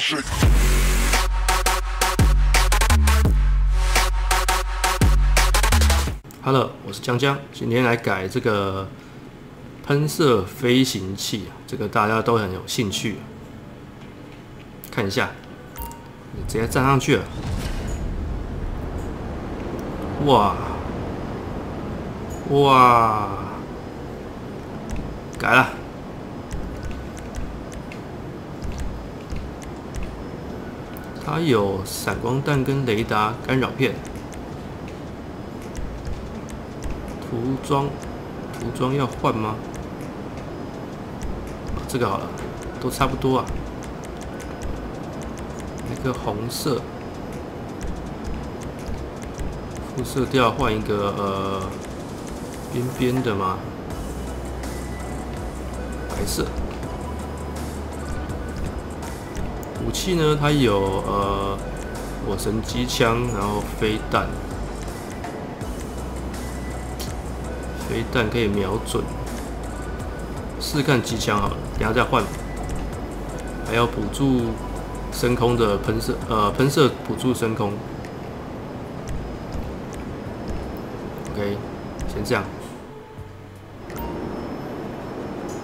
shit. Hello， 我是江江，今天来改这个喷射飞行器，这个大家都很有兴趣。看一下，直接站上去了，哇哇，改了。 它有闪光弹跟雷达干扰片，涂装要换吗？这个好了，都差不多啊。一个红色，副色调换一个边边的嘛，白色。 武器呢？它有火神机枪，然后飞弹，飞弹可以瞄准。试试看机枪好了，等下再换。还要补助升空的喷射补助升空。OK， 先这样。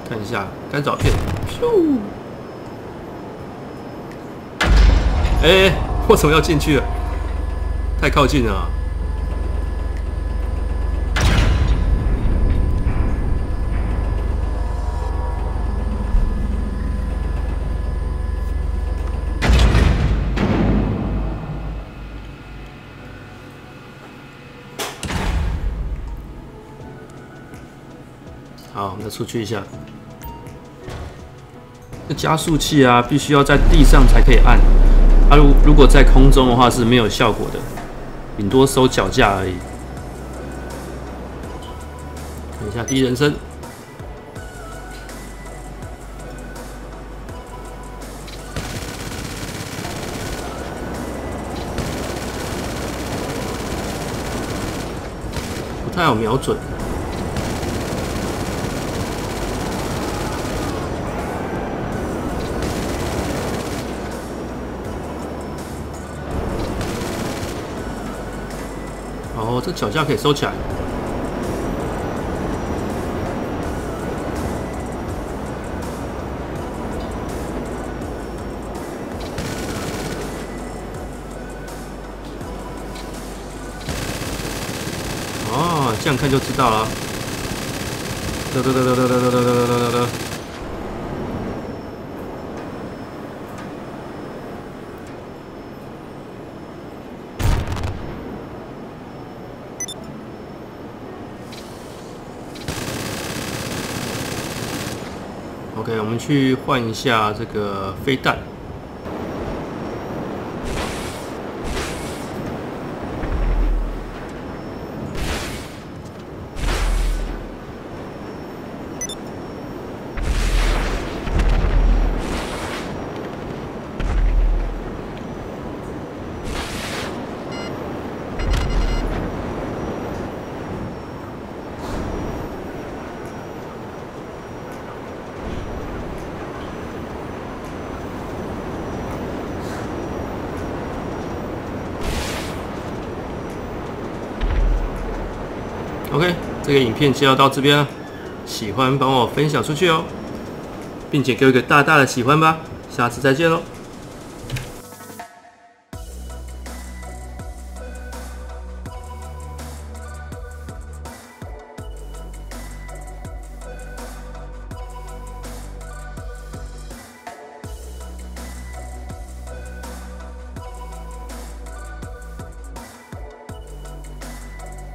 看一下干扰片。咻。 哎，为什么要进去了？太靠近了、啊。好，我们再出去一下。这加速器啊，必须要在地上才可以按。 啊，如果在空中的话是没有效果的，顶多收脚架而已。看一下第一人称，不太好瞄准。 哦，这脚架可以收起来。哦，这样看就知道了。得。OK， 我们去换一下这个飞弹。OK， 这个影片就要到这边了。喜欢帮我分享出去哦，并且给我一个大大的喜欢吧。下次再见喽。